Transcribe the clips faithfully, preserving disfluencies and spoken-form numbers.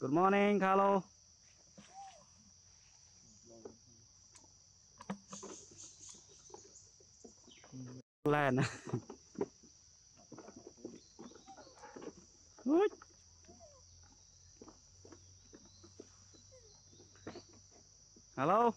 Good morning, Carlo. Land. Good. Hello.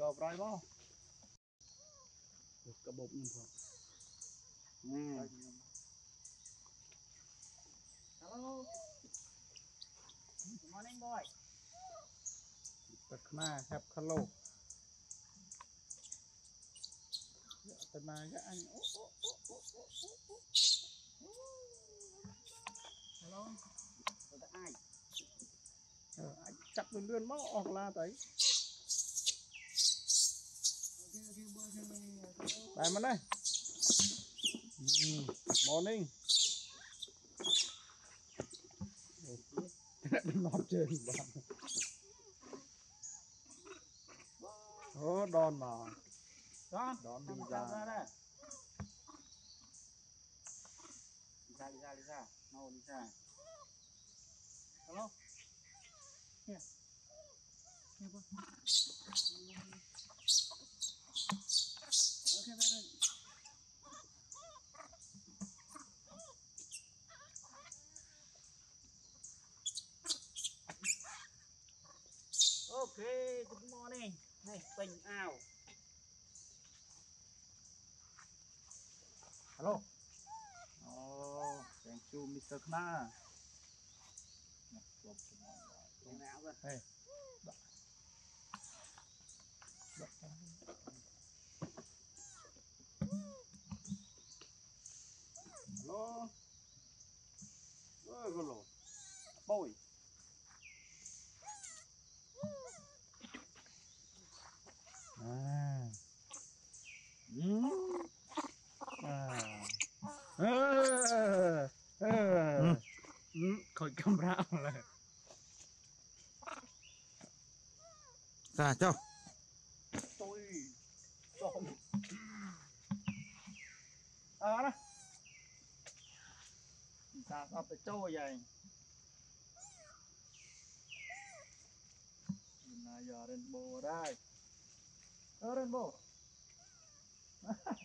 Vô rồi bố được cả bột luôn rồi. Nè hello good morning boy mister Khna have hello tên mà các anh hello tôi ai anh chặt luôn luôn máu hoặc là đấy đây mình đây morning nón trên đó đòn mà đó đòn đi ra đi ra đi ra đi ra no đi ra hello yeah yeah boy okay baby okay good morning này bình ảo hello oh thank you mister Khna hey hello hello boy à ừ à ờ ờ khỏi camera rồi ra cho tôi chọn à đó sao sao phải trôi vậy này giờ lên bồ đây. Ở lên bộ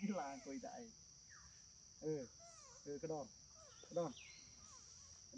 là quỳ tại ừ ừ cái đòn cái đòn cái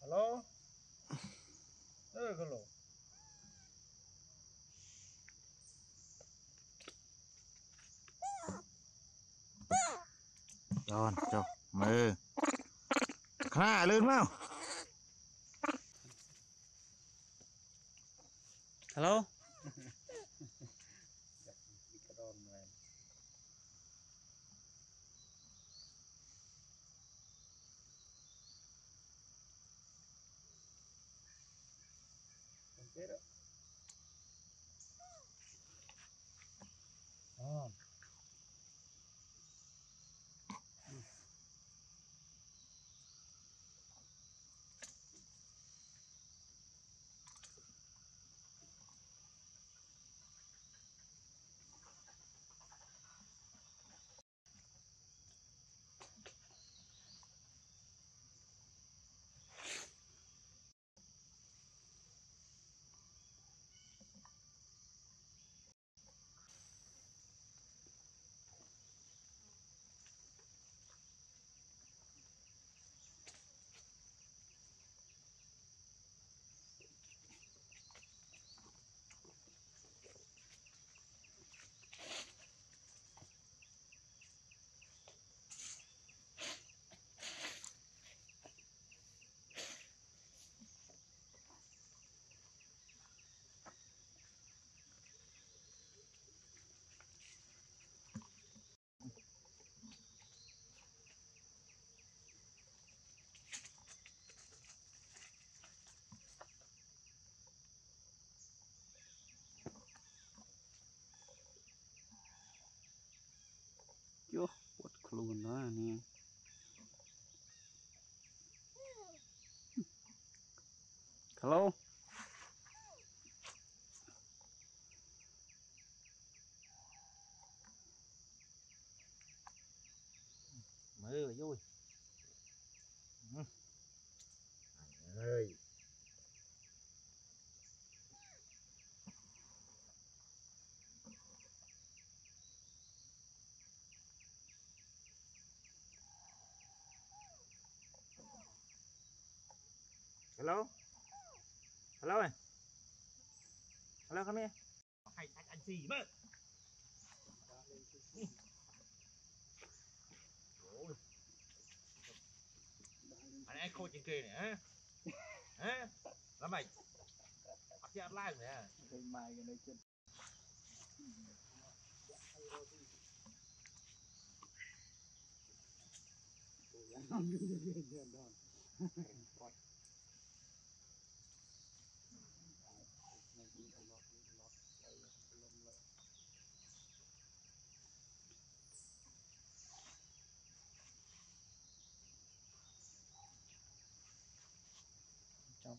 Hello. Ừ, hello. Đòn, chọc, mơ. Khá lên mau. Hello. Get up. Oh. con đó anh em. Hello. Mới là vui. Anh ơi. Hello. Hello này. Hello come here. Anh anh anh gì vậy? Anh ấy khôi trên kia này hả? Hả? Làm mày. Bắt cái ăn lai này à? Mày cái này trên. Chọc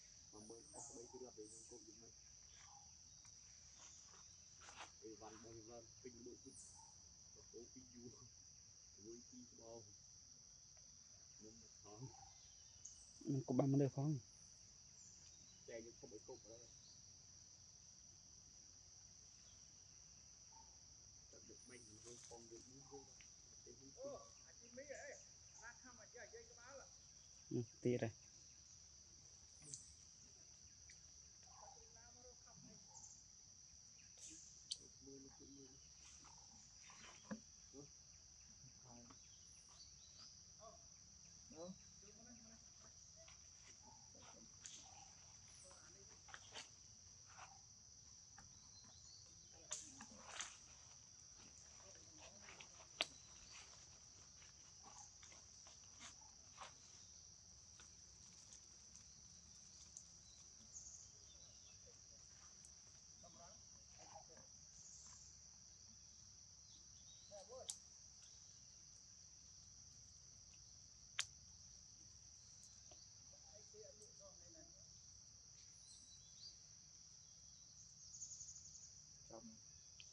Cục bằng được không? Chạy những không phải cục đâu. Được mình không còn được những cục. Ừ, tìa đây.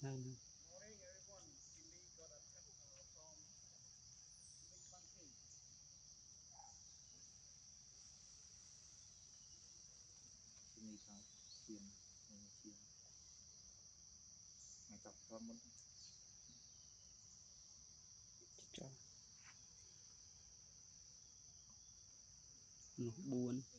No, no. Buồn.